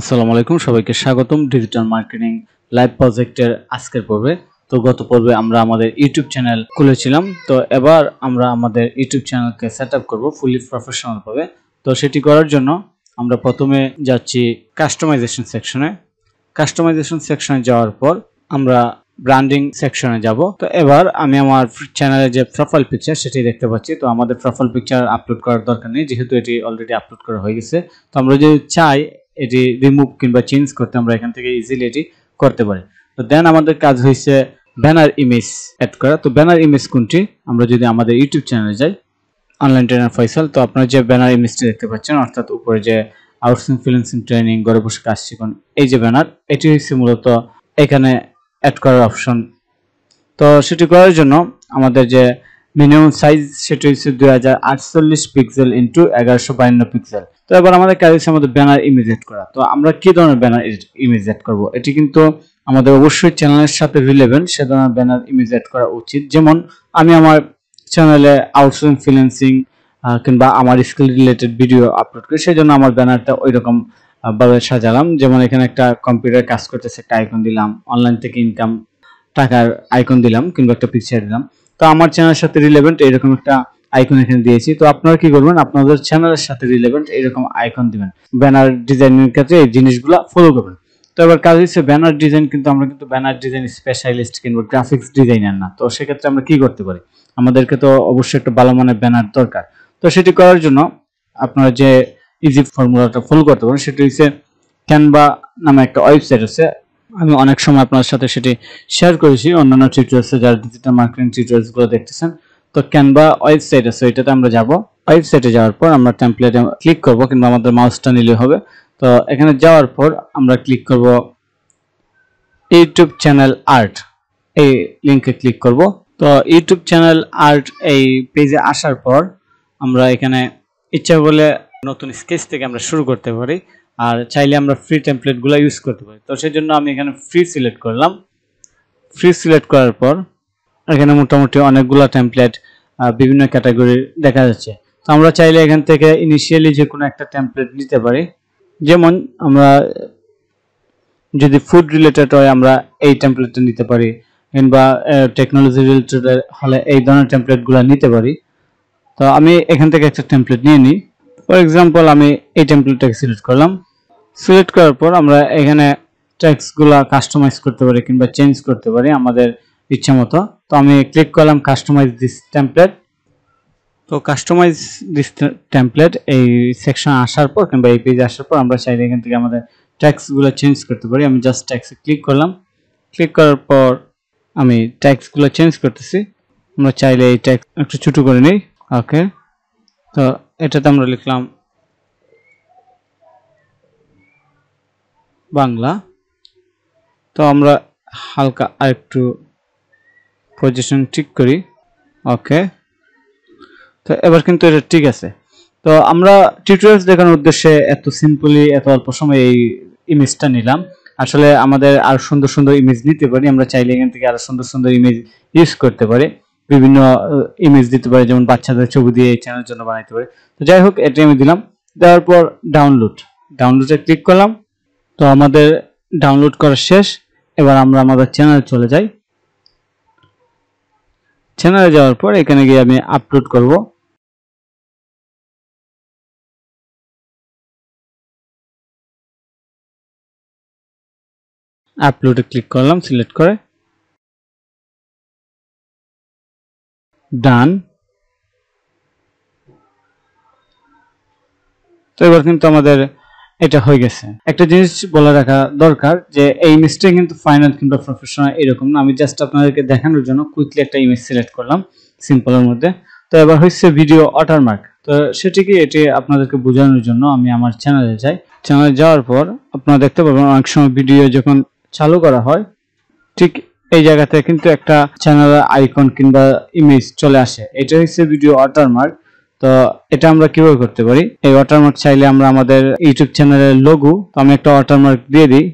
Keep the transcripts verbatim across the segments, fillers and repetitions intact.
আসসালামু আলাইকুম সবাইকে স্বাগতম ডিজিটাল মার্কেটিং লাইভ প্রজেক্টের আজকের পর্বে। তো গত পর্বে আমরা আমাদের ইউটিউব চ্যানেল খুলেছিলাম, তো এবার আমরা আমাদের ইউটিউব চ্যানেলকে সেটআপ করব ফুলি প্রফেশনাল ভাবে। তো সেটি করার জন্য আমরা প্রথমে যাচ্ছি কাস্টমাইজেশন সেকশনে। কাস্টমাইজেশন সেকশনে যাওয়ার পর আমরা ব্র্যান্ডিং সেকশনে যাব। তো এবার আমি আমার চ্যানেলে যে প্রোফাইল পিকচার সেটি দেখতে পাচ্ছি। তো আমাদের প্রোফাইল পিকচার আপলোড করার দরকার নেই, যেহেতু এটি অলরেডি আপলোড করা হয়ে গেছে। তো আমরা যদি চাই এটি রিমুভ কিংবা চেঞ্জ করতে আমরা এখান থেকে ইজিলি এটি করতে পারি। তো দেন আমাদের কাজ হয়েছে ব্যানার ইমেজ অ্যাড করা। তো ব্যানার ইমেজ কোনটি? আমরা যদি আমাদের ইউটিউব চ্যানেলে যাই, অনলাইন ট্রেনার ফয়সাল, তো আপনারা যে ব্যানার ইমেজটি দেখতে পাচ্ছেন, অর্থাৎ উপরে যে আউটসোর্সিং ফ্রিল্যান্সিং ট্রেনিং ঘরে বসে কাজ শিখুন, এই যে ব্যানার, এটি হচ্ছে মূলত এখানে অ্যাড করার অপশন। তো সেটি করার জন্য আমাদের যে মিনিমাম সাইজ সেটি হচ্ছে দুই হাজার আটচল্লিশ পিক্সেল ইন্টু এগারোশো বায়ান্ন পিক্সেল। তো এবার আমাদের কাজ হচ্ছে আমাদের ব্যানার ইমেজ এড করা। তো আমরা কি ধরনের ব্যানার ইমেজ এড করব, এটি কিন্তু আমাদের অবশ্যই চ্যানেলের সাথে রিলেভেন্ট সে ধরনের ব্যানার ইমেজ এড করা উচিত। যেমন আমি আমার চ্যানেলে আউটসোর্সিং ফ্রিল্যান্সিং কিংবা আমার স্কিল রিলেটেড ভিডিও আপলোড করি, সেই জন্য আমার ব্যানারটা ওই রকম ভাবে সাজালাম। যেমন এখানে একটা কম্পিউটার কাজ করতেছে একটা আইকন দিলাম, অনলাইন থেকে ইনকাম টাকার আইকন দিলাম কিংবা একটা পিকচার দিলাম। তো আমার চ্যানেলের সাথে রিলেভেন্ট এরকম একটা আইকন এখানে দিয়েছি। তো আপনারা কি করবেন, আপনাদের চ্যানেলের সাথে রিলেভেন্ট এরকম আইকন দিবেন। ব্যানার ডিজাইনের ক্ষেত্রে এই জিনিসগুলো ফলো করবেন। তো এবার কাজ হচ্ছে ব্যানার ডিজাইন, কিন্তু আমরা কিন্তু ব্যানার ডিজাইন স্পেশালিস্ট কিংবা গ্রাফিক্স ডিজাইনার না। তো সেক্ষেত্রে আমরা কি করতে পারি, আমাদেরকে তো অবশ্যই একটা ভালো মানের ব্যানার দরকার। তো সেটি করার জন্য আপনারা যে ইজি ফর্মুলাটা ফলো করতে পারেন সেটি হচ্ছে ক্যানভা নামে একটা ওয়েবসাইট আছে। আমি অনেক সময় আপনার সাথে সেটি শেয়ার করেছি অন্যান্য টিউটোরিয়ালসে, যারা ডিজিটাল মার্কেটিং টিউটোরিয়ালসগুলো দেখতেছেন। তো ক্যানভা ওয়েবসাইট আছে, এটাতে আমরা যাব। ওয়েবসাইটে যাওয়ার পর আমরা টেমপ্লেটে ক্লিক করব কিংবা আমাদের মাউসটা নিলে হবে। তো এখানে যাওয়ার পর আমরা ক্লিক করব ইউটিউব চ্যানেল আর্ট, এই লিঙ্কে ক্লিক করব। তো ইউটিউব চ্যানেল আর্ট এই পেজে আসার পর আমরা এখানে ইচ্ছা বলে নতুন স্কেচ থেকে আমরা শুরু করতে পারি, আর চাইলে আমরা ফ্রি টেমপ্লেটগুলো ইউজ করতে পারি। তো সেই জন্য আমি এখানে ফ্রি সিলেক্ট করলাম। ফ্রি সিলেক্ট করার পর এখানে মোটামুটি অনেকগুলো টেমপ্লেট বিভিন্ন ক্যাটাগরির দেখা যাচ্ছে। তো আমরা চাইলে এখান থেকে ইনিশিয়ালি যে কোনো একটা টেমপ্লেট নিতে পারি। যেমন আমরা যদি ফুড রিলেটেড হয় আমরা এই টেমপ্লেটটা নিতে পারি, কিংবা টেকনোলজি রিলেটেড হলে এই ধরনের টেমপ্লেটগুলো নিতে পারি। তো আমি এখান থেকে একটা টেমপ্লেট নিয়ে নিই। ফর এক্সাম্পল আমি এই টেমপ্লেটটাকে সিলেক্ট করলাম। সিলেক্ট করার পর আমরা এখানে টেক্সটগুলো কাস্টমাইজ করতে পারি কিংবা চেঞ্জ করতে পারি আমাদের ইচ্ছা মতো। তো আমি ক্লিক করলাম কাস্টমাইজ দিস টেমপ্লেট। তো কাস্টমাইজ দিস টেমপ্লেট এই সেকশন আসার পর কিংবা এই পেজে আসার পর আমরা চাইলে এখান থেকে আমাদের টেক্সটগুলো চেঞ্জ করতে পারি। আমি জাস্ট টেক্সটে ক্লিক করলাম। ক্লিক করার পর আমি টেক্সটগুলো চেঞ্জ করতেছি। আমরা চাইলে এই টেক্সট একটু ছোটো করে নিই। ওকে, তো এটাতে আমরা লিখলাম বাংলা। তো আমরা হালকা আর একটু পজিশন ঠিক করি। ওকে, তো এবার কিন্তু এটা ঠিক আছে। তো আমরা টিউটোরিয়ালস দেখানোর উদ্দেশ্যে এত সিম্পলি এত অল্প সময়ে এই ইমেজটা নিলাম। আসলে আমাদের আরো সুন্দর সুন্দর ইমেজ নিতে পারি, আমরা চাইলে এখান থেকে আরো সুন্দর সুন্দর ইমেজ ইউজ করতে পারি, বিভিন্ন ইমেজ দিতে পারে, যেমন বাচ্চাদের ছবি দিয়ে এই চ্যানেলের জন্য বানাইতে পারে। তো যাই হোক, এটা আমি দিলাম। দেওয়ার পর ডাউনলোড ডাউনলোডে ক্লিক করলাম। তো আমাদের ডাউনলোড করা শেষ। এবার আমরা আমাদের চ্যানেলে চলে যাই। চ্যানেলে যাওয়ার পর এখানে গিয়ে আমি আপলোড করব। আপলোডে ক্লিক করলাম সিলেক্ট করে, ডান। তো এবার কিন্তু আমাদের এটা হয়ে গেছে। একটা জিনিস বলে রাখা দরকার যে এই ইমেজটা কিন্তু ফাইনাল কিংবা প্রফেশনাল এরকম না, আমি জাস্ট আপনাদেরকে দেখানোর জন্য কুইকলি একটা ইমেজ সিলেক্ট করলাম সিম্পলের মধ্যে। তো এবার হচ্ছে ভিডিও ওয়াটারমার্ক। তো সেটিকে এটি আপনাদেরকে বোঝানোর জন্য আমি আমার চ্যানেলে যাই। চ্যানেলে যাওয়ার পর আপনারা দেখতে পাবেন অনেক সময় ভিডিও যখন চালু করা হয় ঠিক এই জায়গাতে কিন্তু একটা চ্যানেলের আইকন কিংবা ইমেজ চলে আসে, এটা হচ্ছে ভিডিও ওয়াটারমার্ক। তো এটা আমরা কিভাবে করতে পারি, এই ওয়াটারমার্ক চাইলে আমরা আমাদের ইউটিউব চ্যানেলের লোগো, তো আমি একটা ওয়াটারমার্ক দিয়ে দিই,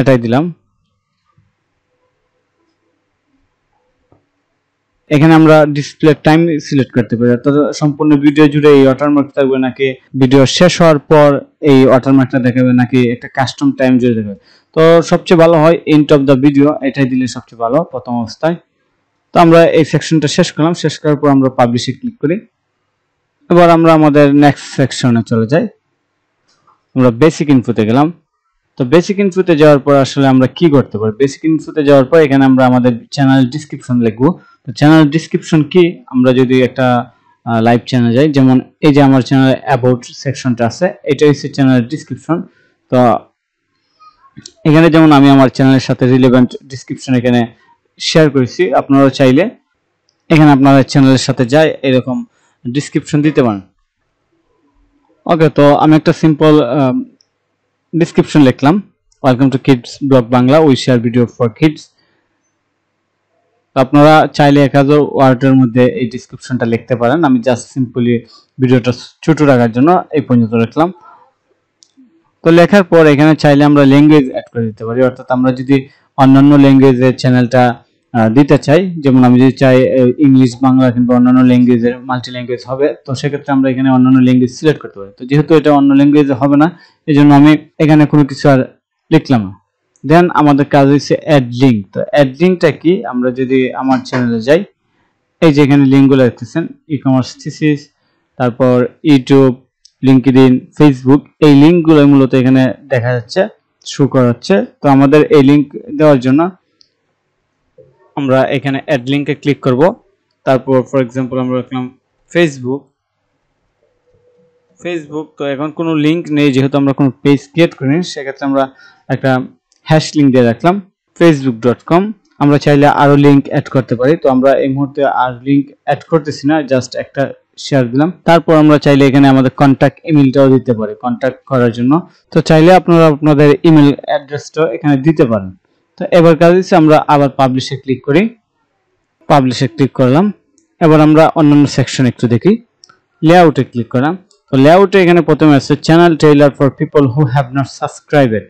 এটাই দিলাম। এখানে আমরা ডিসপ্লে টাইম সিলেক্ট করতে পারি। অর্থাৎ সম্পূর্ণ ভিডিও জুড়ে এই ওয়াটারমার্ক থাকবে, নাকি ভিডিও শেষ হওয়ার পর এই ওয়াটারমার্কটা দেখাবে, নাকি একটা কাস্টম টাইম জুড়ে দেখাবে। তো সবচেয়ে ভালো হয় এন্ড অফ দ্য ভিডিও, এটাই দিলে সবচেয়ে ভালো প্রথম অবস্থায়। তো আমরা এই সেকশনটা শেষ করলাম, শেষ করার পর আমরা পাবলিশে ক্লিক করি। এবার আমরা আমাদের নেক্সট সেকশনে চলে যাই, আমরা বেসিক ইনফোতে গেলাম। তো বেসিক ইনফোতে যাওয়ার পর আসলে আমরা কি করতে পারি, বেসিক ইনফোতে যাওয়ার পর এখানে আমরা আমাদের চ্যানেল ডেসক্রিপশন লিখবো। তো চ্যানেল ডেসক্রিপশন কি, আমরা যদি একটা লাইভ চ্যানেল যাই, যেমন এই যে আমার চ্যানেল অ্যাবাউট সেকশনটা আছে, এটা হচ্ছে চ্যানেল ডেসক্রিপশন। তো এখানে যেমন আমি আমার চ্যানেলের সাথে রিলেভেন্ট ডেসক্রিপশন এখানে শেয়ার করেছি, আপনারাও চাইলে এখানে আপনাদের চ্যানেলের সাথে যায় এরকম ডেসক্রিপশন দিতে পারেন। ওকে, তো আমি একটা সিম্পল ডিসক্রিপশন লিখলাম, welcome to kids blog Bangla, we share video for kids. আপনারা চাইলে একাজও ওয়ার্ডের মধ্যে এই ডিসক্রিপশনটা লিখতে পারেন। আমি জাস্ট সিম্পলি ভিডিওটা ছোট রাখার জন্য এই পর্যন্ত রাখলাম। তো লেখার পর এখানে চাইলে আমরা ল্যাঙ্গুয়েজ অ্যাড করে দিতে পারি, অর্থাৎ আমরা যদি অন্যান্য ল্যাঙ্গুয়েজের চ্যানেলটা দিতে চাই, যেমন আমি যদি চাই ইংলিশ বাংলা কিংবা অন্যান্য ল্যাঙ্গুয়েজের মাল্টি ল্যাঙ্গুয়েজ হবে, তো সেক্ষেত্রে আমরা এখানে অন্যান্য ল্যাঙ্গুয়েজ সিলেক্ট করতে পারি। তো যেহেতু এটা অন্য ল্যাঙ্গুয়েজে হবে না, এই জন্য আমি এখানে কোনো কিছু আর লিখলাম না। দেন আমাদের কাজ হচ্ছে অ্যাড লিঙ্ক। তো অ্যাড লিঙ্কটা কি, আমরা যদি আমার চ্যানেলে যাই, এই যে এখানে লিঙ্কগুলো দেখতেছেন, ই কমার্স থিসিস, তারপর ইউটিউব, লিঙ্কডইন, ফেসবুক, এই লিঙ্কগুলো মূলত এখানে দেখা যাচ্ছে, শো করা হচ্ছে। তো আমাদের এই লিঙ্ক দেওয়ার জন্য আমরা এখানে অ্যাড লিঙ্কে ক্লিক করব। তারপর ফর এক্সাম্পল আমরা রাখলাম ফেসবুক ফেসবুক তো এখন কোনো লিঙ্ক নেই, যেহেতু আমরা কোনো পেজ ক্রিয়েট করিনি, সেক্ষেত্রে আমরা একটা হ্যাশ লিঙ্ক দিয়ে রাখলাম ফেসবুক ডট কম। আমরা চাইলে আরও লিঙ্ক অ্যাড করতে পারি, তো আমরা এই মুহূর্তে আর লিঙ্ক অ্যাড করতেছি না, জাস্ট একটা শেয়ার দিলাম। তারপর আমরা চাইলে এখানে আমাদের কন্ট্যাক্ট ইমেলটাও দিতে পারি কন্ট্যাক্ট করার জন্য। তো চাইলে আপনারা আপনাদের ইমেল অ্যাড্রেসটাও এখানে দিতে পারেন। তো এবার কাজ হচ্ছে আমরা আবার পাবলিশে ক্লিক করি, পাবলিশে ক্লিক করলাম। এবার আমরা অন্যান্য সেকশন একটু দেখি, লেআউটে ক্লিক করলাম। তো লেআউটে এখানে প্রথমে আছে channel trailer for people who have not subscribed.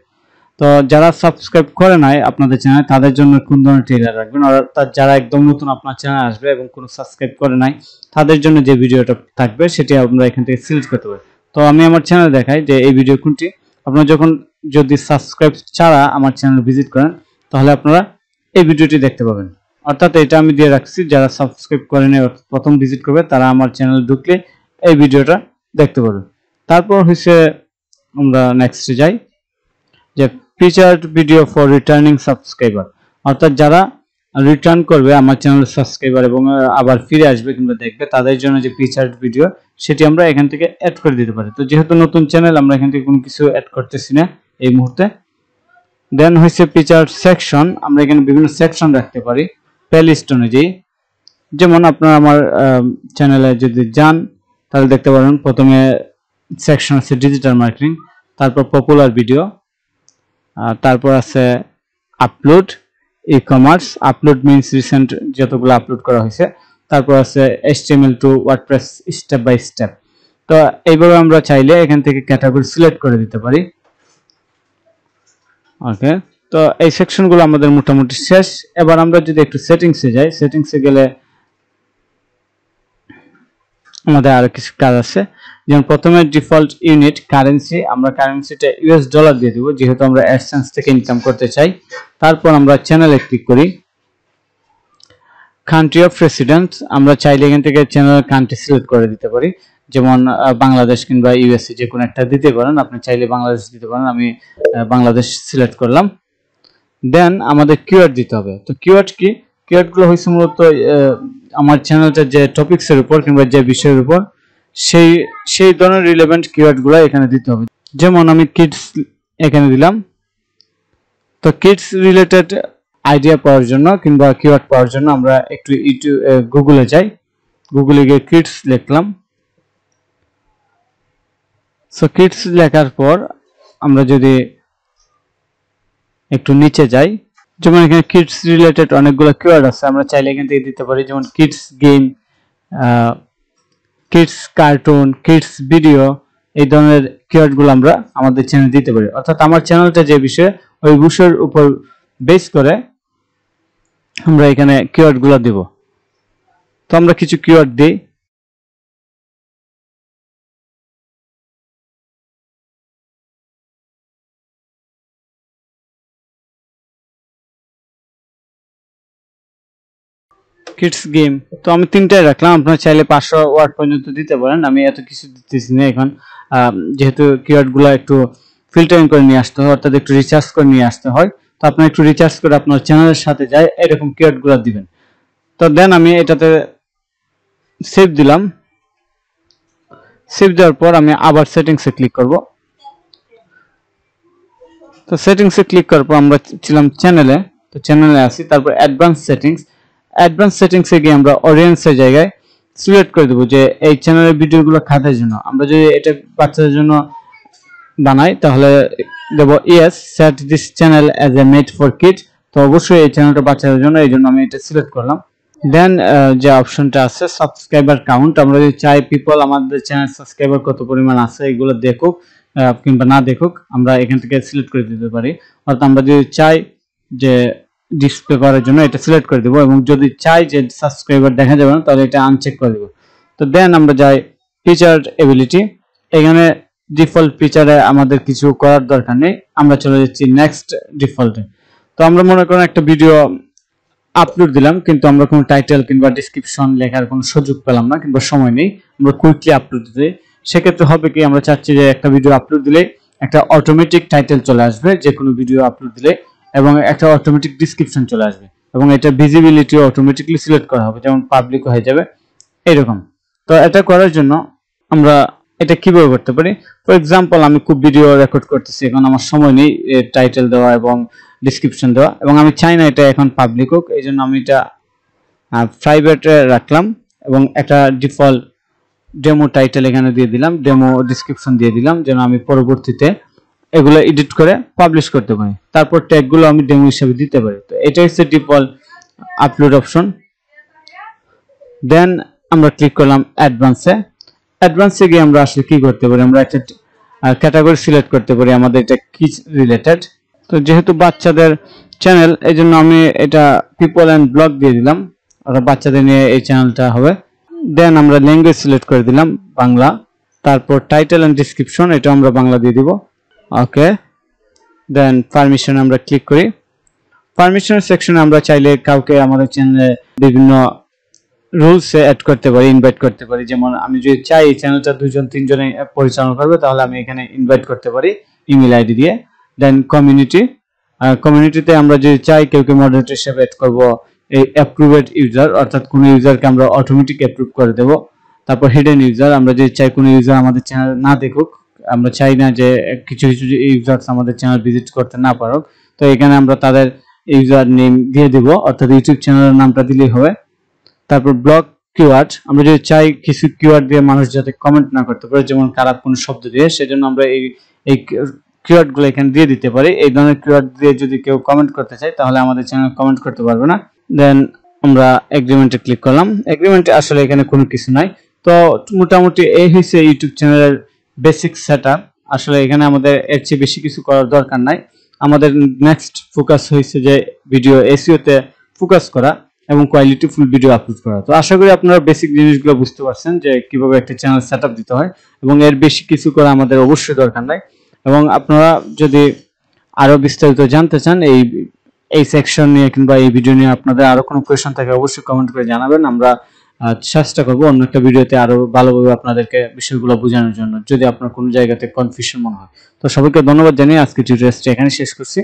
তো যারা সাবস্ক্রাইব করে নাই আপনাদের চ্যানেল, তাদের জন্য কোন ধরনের ট্রেইলার রাখবেন, অর্থাৎ যারা একদম নতুন আপনার চ্যানেল আসবে এবং কোনো সাবস্ক্রাইব করে নাই, তাদের জন্য যে ভিডিওটা থাকবে সেটি আমরা এখান থেকে সিলেক্ট করতে পারি। তো আমি আমার চ্যানেল দেখাই যে এই ভিডিও কোনটি। আপনারা যখন যদি সাবস্ক্রাইব ছাড়া আমার চ্যানেল ভিজিট করেন, তাহলে আপনারা এই ভিডিওটি দেখতে পাবেন। অর্থাৎ এটা আমি দিয়ে রাখছি, যারা সাবস্ক্রাইব করেনি প্রথম ভিজিট করবে, তারা আমার চ্যানেল ঢুকলে এই ভিডিওটা দেখতে পাবে। তারপর হচ্ছে আমরা নেক্সটে যাই, যে featured video for returning subscriber, অর্থাৎ যারা রিটার্ন করবে আমার চ্যানেল সাবস্ক্রাইবার এবং আবার ফিরে আসবে কিংবা দেখবে, তাদের জন্য যে ফিচার্ড ভিডিও সেটি আমরা এখান থেকে অ্যাড করে দিতে পারি। তো যেহেতু নতুন চ্যানেল, আমরা এখান থেকে কোনো কিছু অ্যাড করতেছি না এই মুহূর্তে। দেন হচ্ছে ফিচার সেকশন, আমরা এখানে বিভিন্ন সেকশন রাখতে পারি প্লেলিস্ট অনুযায়ী। যেমন আপনারা আমার চ্যানেলে যদি যান, তাহলে দেখতে পারেন প্রথমে সেকশন আছে ডিজিটাল মার্কেটিং, তারপর পপুলার ভিডিও, তারপর আছে upload e commerce, upload means recent যতগুলো আপলোড করা হয়েছে, তারপর আছে HTML to WordPress step by step. তো এইভাবে আমরা চাইলে এখান থেকে ক্যাটাগরি সিলেক্ট করে দিতে পারি। ওকে, তো এই সেকশনগুলো আমাদের মোটামুটি শেষ। এবার আমরা যদি একটু সেটিংসে যাই, সেটিংসে গেলে আমাদের আরো কিছু কাজ আছে। যেমন প্রথমে ডিফল্ট ইউনিট কারেন্সি, আমরা কারেন্সিটা ইউএস ডলার দিয়ে দেবো, যেহেতু আমরা অ্যাডসেন্স থেকে ইনকাম করতে চাই। তারপর আমরা চ্যানেলে ক্লিক করি, কান্ট্রি অফ রেসিডেন্স, আমরা চাইলে এখান থেকে চ্যানেল কান্ট্রি সিলেক্ট করে দিতে পারি, যেমন বাংলাদেশ কিংবা ইউএসএ যে কোনো একটা দিতে পারেন। আপনি চাইলে বাংলাদেশ দিতে পারেন, আমি বাংলাদেশ সিলেক্ট করলাম। দেন আমাদের কিওয়ার্ড দিতে হবে। তো কিওয়ার্ড কি, কিওয়ার্ডগুলো হচ্ছে মূলত আমার চ্যানেলটা যে টপিকসের উপর কিংবা যে বিষয়ের উপর সেই সেই ধরনের রিলেভেন্ট কিওয়ার্ডগুলো এখানে দিতে হবে। যেমন আমি কিডস এখানে দিলাম। তো কিডস রিলেটেড আইডিয়া পাওয়ার জন্য কিংবা কিওয়ার্ড পাওয়ার জন্য আমরা একটু ইউটিউব গুগলে যাই, গুগলে গিয়ে কিডস লিখলাম। সো কিডস লেখার পর আমরা যদি একটু নিচে যাই, যেমন এখানে কিডস রিলেটেড অনেকগুলো কিওয়ার্ড আছে, আমরা চাইলে এখান থেকে দিতে পারি, যেমন kids game, kids cartoon, kids video, এই ধরনের কিওয়ার্ডগুলো আমরা আমাদের চ্যানেলে দিতে পারি। অর্থাৎ আমার চ্যানেলটা যে বিষয়ে, ওই বিষয়ের উপর বেস করে আমরা এখানে কিওয়ার্ডগুলো দেব। তো আমরা কিছু কিওয়ার্ড দেই। কিডস গেম তো আমি তিনটায় রাখলাম, আপনারা চাইলে পাঁচশো ওয়ার্ড পর্যন্ত দিতে পারেন। আমি এত কিছু দিতেছি না এখন, যেহেতু কিওয়ার্ডগুলো একটু ফিল্টারিং করে নিয়ে আসতে হয়, অর্থাৎ একটু রিচার্জ করে নিয়ে আসতে হয়। তো আপনারা একটু রিচার্জ করে আপনার চ্যানেলের সাথে যায় এরকম কিওয়ার্ডগুলো দিবেন। তো দেন আমি এটাতে সেভ দিলাম। সেভ দেওয়ার পর আমি আবার সেটিংসে ক্লিক করব। তো সেটিংসে ক্লিক করার পর আমরা ছিলাম চ্যানেলে, তো চ্যানেলে আসি, তারপর অ্যাডভান্স সেটিংস। অ্যাডভান্স সেটিংসে গিয়ে আমরা অডিয়েন্সের জায়গায় সিলেক্ট করে দেব যে এই চ্যানেলের ভিডিওগুলো খাদের জন্য। আমরা যদি এটা বাচ্চাদের জন্য বানাই তাহলে দেব yes, set this channel as a made for kid. তো অবশ্যই এই চ্যানেলটা বাচ্চাদের জন্য, এই জন্য আমি এটা সিলেক্ট করলাম। দেন যে অপশনটা আছে সাবস্ক্রাইবার কাউন্ট, আমরা যদি চাই পিপল আমাদের চ্যানেল সাবস্ক্রাইবার কত পরিমাণ আছে এগুলো দেখুক কিংবা না দেখুক, আমরা এখান থেকে সিলেক্ট করে দিতে পারি। অর্থাৎ আমরা যদি চাই যে ডিসপ্লে করার জন্য এটা সিলেক্ট করে দেবো, এবং যদি চাই যে সাবস্ক্রাইবার দেখা যাবে না তাহলে এটা আনচেক করে দেবো। তো দেন আমরা যাই ফিচার এবিলিটি, এখানে ডিফল্ট ফিচারে আমাদের কিছু করার দরকার নেই, আমরা চলে যাচ্ছি নেক্সট ডিফল্টে। তো আমরা মনে করেন একটা ভিডিও আপলোড দিলাম কিন্তু আমরা কোনো টাইটেল কিংবা ডিসক্রিপশন লেখার কোনো সুযোগ পেলাম না কিংবা সময় নেই, আমরা কুইকলি আপলোড দিতে, সেক্ষেত্রে হবে কি আমরা চাচ্ছি যে একটা ভিডিও আপলোড দিলে একটা অটোমেটিক টাইটেল চলে আসবে যে কোনো ভিডিও আপলোড দিলে, এবং একটা অটোমেটিক ডিসক্রিপশন চলে আসবে, এবং এটা ভিজিবিলিটিও অটোমেটিকলি সিলেক্ট করা হবে, যেমন পাবলিক হয়ে যাবে এরকম। তো এটা করার জন্য আমরা এটা কিভাবে করতে পারি, ফর এক্সাম্পল আমি খুব ভিডিও রেকর্ড করতেছি এখন, আমার সময় নেই টাইটেল দেওয়া এবং ডিসক্রিপশন দেওয়া, এবং আমি চাই না এটা এখন পাবলিক হোক, এই জন্য আমি এটা প্রাইভেটে রাখলাম এবং একটা ডিফল্ট ডেমো টাইটেল এখানে দিয়ে দিলাম, ডেমো ডিসক্রিপশন দিয়ে দিলাম, যেন আমি পরবর্তীতে এগুলো এডিট করে পাবলিশ করতে পারি, তারপর ট্যাগগুলো আমি ডেমো হিসেবে দিতে পারি। তো এটা হচ্ছে ডিফল্ট আপলোড অপশন। দেন আমরা ক্লিক করলাম অ্যাডভান্সে। অ্যাডভান্সে গিয়ে আমরা আসলে কি করতে পারি, আমরা একটা ক্যাটাগরি সিলেক্ট করতে পারি আমাদের এটা কি রিলেটেড। তো যেহেতু বাচ্চাদের চ্যানেল এই জন্য আমি এটা পিপল অ্যান্ড ব্লগ দিয়ে দিলাম, ওরা বাচ্চাদের নিয়ে এই চ্যানেলটা হবে। দেন আমরা ল্যাঙ্গুয়েজ সিলেক্ট করে দিলাম বাংলা, তারপর টাইটেল অ্যান্ড ডিসক্রিপশন এটা আমরা বাংলা দিয়ে দিব, ওকে। দেন পারমিশন আমরা ক্লিক করি। পারমিশন সেকশনে আমরা চাইলে কাউকে আমাদের চ্যানেলে বিভিন্ন রুলসে অ্যাড করতে পারি, ইনভাইট করতে পারি, যেমন আমি যদি চাই এই চ্যানেলটা দুজন তিনজনে পরিচালনা করবে তাহলে আমি এখানে ইনভাইট করতে পারি ইমেল আইডি দিয়ে। দেন কমিউনিটি, কমিউনিটিতে আমরা যদি চাই কাউকে মডারেটর হিসেবে অ্যাড করবো, এই অ্যাপ্রুভেড ইউজার অর্থাৎ কোনো ইউজারকে আমরা অটোমেটিক অ্যাপ্রুভ করে দেবো। তারপর হিডেন ইউজার, আমরা যদি চাই কোনো ইউজার আমাদের চ্যানেল না দেখুক, আমরা চাই না যে কিছু কিছু ইউজার্স আমাদের চ্যানেল ভিজিট করতে না পারুক, তো এখানে আমরা তাদের ইউজার নেম দিয়ে দিব, অর্থাৎ ইউটিউব চ্যানেলের নামটা দিলেই হবে। তারপর ব্লক কিওয়ার্ড, আমরা যদি চাই কিছু কিওয়ার্ড দিয়ে মানুষ যাতে কমেন্ট না করতে পারে, যেমন খারাপ কোনো শব্দ দিয়ে, সেজন্য আমরা এই এই কিওয়ার্ডগুলো এখানে দিয়ে দিতে পারি। এই ধরনের কিওয়ার্ড দিয়ে যদি কেউ কমেন্ট করতে চায় তাহলে আমাদের চ্যানেল কমেন্ট করতে পারবে না। দেন আমরা এগ্রিমেন্টে ক্লিক করলাম। এগ্রিমেন্টে আসলে এখানে কোনো কিছু নাই। তো মোটামুটি এই হয়েছে ইউটিউব চ্যানেলের বেসিক সেটআপ। আসলে এখানে আমাদের এর চেয়ে বেশি কিছু করার দরকার নাই, আমাদের নেক্সট ফোকাস হয়েছে যে ভিডিও এসইওতে ফোকাস করা এবং কোয়ালিটিফুল ভিডিও আপলোড করা। তো আশা করি আপনারা বেসিক জিনিসগুলো বুঝতে পারছেন যে কিভাবে একটা চ্যানেল সেটআপ দিতে হয়, এবং এর বেশি কিছু করা আমাদের অবশ্যই দরকার নাই। এবং আপনারা যদি আরো বিস্তারিত জানতে চান এই এই সেকশন নিয়ে কিংবা এই ভিডিও নিয়ে আপনাদের আরো কোনো কোয়েশ্চেন থাকে অবশ্যই কমেন্ট করে জানাবেন, আমরা চেষ্টা করবো অন্য একটা ভিডিওতে আরো ভালোভাবে আপনাদেরকে বিষয়গুলো বোঝানোর জন্য যদি আপনার কোনো জায়গাতে কনফিউশন মনে হয়। তো সবাইকে ধন্যবাদ জানিয়ে আজকে টিউটোরিয়ালটি এখানে শেষ করছি।